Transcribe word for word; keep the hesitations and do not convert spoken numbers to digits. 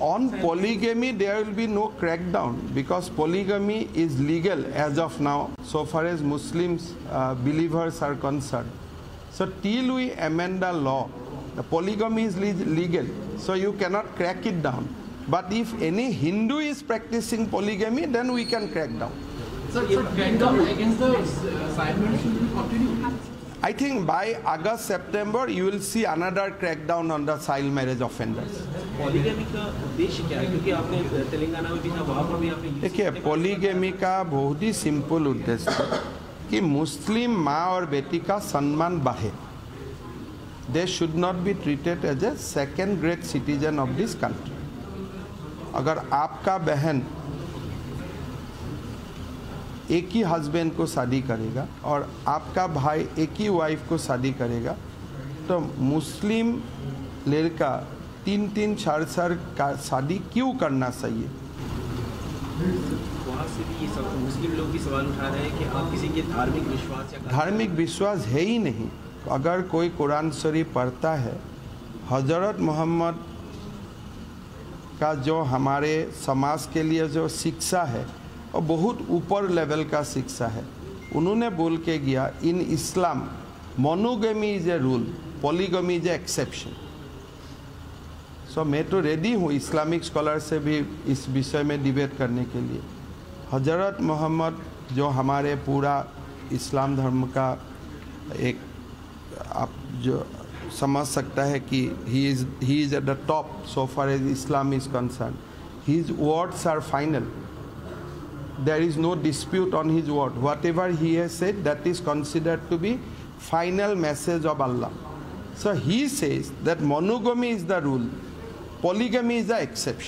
On polygamy, there will be no crackdown because polygamy is legal as of now, so far as Muslims uh, believers are concerned. So till we amend the law, the polygamy is le legal, so you cannot crack it down. But if any Hindu is practicing polygamy, then we can crack down. So, so crackdown against the Simon should continue. I think by August, September, you will see another crackdown on the child marriage offenders. Polygamy का उद्देश्य क्या है? क्योंकि आपने तेलंगाना में भी था, वहाँ पर भी आपने देखिए पॉलीगेमी का बहुत ही सिंपल उद्देश्य है कि मुस्लिम माँ और बेटी का सम्मान बढ़े. They should not be treated as a second grade citizen of this country. अगर आपका बहन एक ही हस्बैंड को शादी करेगा और आपका भाई एक ही वाइफ को शादी करेगा, तो मुस्लिम लड़का तीन तीन चार चार का शादी क्यों करना चाहिए? वहाँ से भी ये सब मुस्लिम लोग भी सवाल उठा रहे हैं कि आप किसी के धार्मिक विश्वास या धार्मिक विश्वास है ही नहीं. अगर कोई कुरान शरीफ पढ़ता है, हजरत मोहम्मद का जो हमारे समाज के लिए जो शिक्षा है और बहुत ऊपर लेवल का शिक्षा है, उन्होंने बोल के गया in Islam monogamy is a rule, polygamy is A exception. तो मैं तो रेडी हूँ इस्लामिक स्कॉलर से भी इस विषय में डिबेट करने के लिए. हजरत मोहम्मद जो हमारे पूरा इस्लाम धर्म का एक आप जो समझ सकता है कि he is he is at the top so far as Islam is concern. His words are final. There is no dispute on his word. Whatever he has said that is considered to be final message of Allah. So he says that monogamy is the rule. Polygamy is an exception.